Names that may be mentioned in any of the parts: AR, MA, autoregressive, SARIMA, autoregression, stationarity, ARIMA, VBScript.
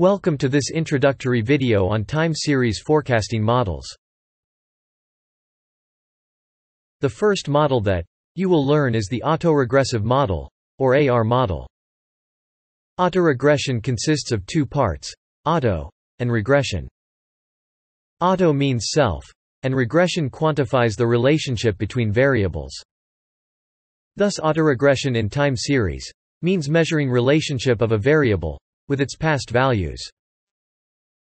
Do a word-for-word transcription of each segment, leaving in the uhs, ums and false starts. Welcome to this introductory video on time series forecasting models. The first model that you will learn is the autoregressive model, or A R model. Autoregression consists of two parts, auto and regression. Auto means self, and regression quantifies the relationship between variables. Thus autoregression in time series means measuring relationship of a variable with its past values.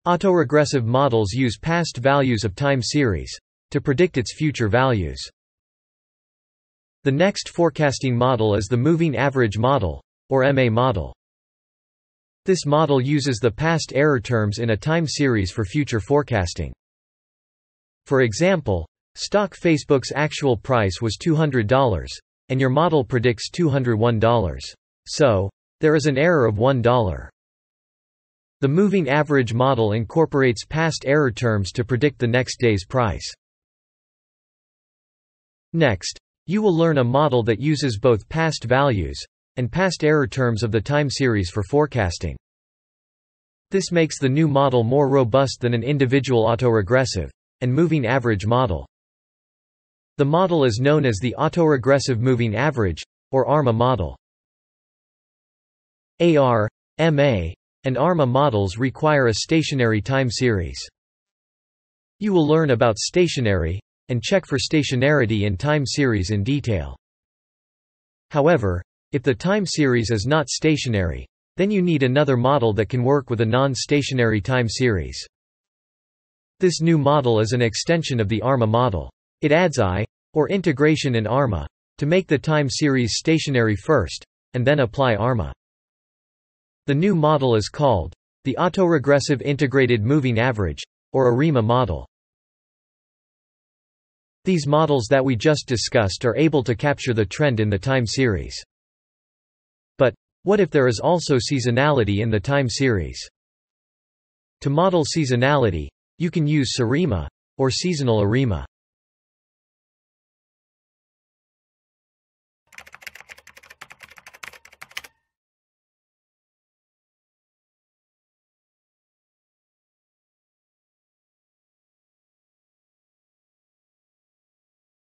Autoregressive models use past values of time series to predict its future values. The next forecasting model is the moving average model, or M A model. This model uses the past error terms in a time series for future forecasting. For example, stock Facebook's actual price was two hundred dollars, and your model predicts two hundred one dollars. So, there is an error of one dollar. The moving average model incorporates past error terms to predict the next day's price. Next, you will learn a model that uses both past values and past error terms of the time series for forecasting. This makes the new model more robust than an individual autoregressive and moving average model. The model is known as the autoregressive moving average, or A R I M A model. A R, M A, and A R I M A models require a stationary time series. You will learn about stationary and check for stationarity in time series in detail. However, if the time series is not stationary, then you need another model that can work with a non-stationary time series. This new model is an extension of the A R I M A model. It adds I, or integration in A R I M A, to make the time series stationary first, and then apply A R I M A. The new model is called the autoregressive integrated moving average, or A R I M A model. These models that we just discussed are able to capture the trend in the time series. But what if there is also seasonality in the time series? To model seasonality, you can use SARIMA, or seasonal A R I M A.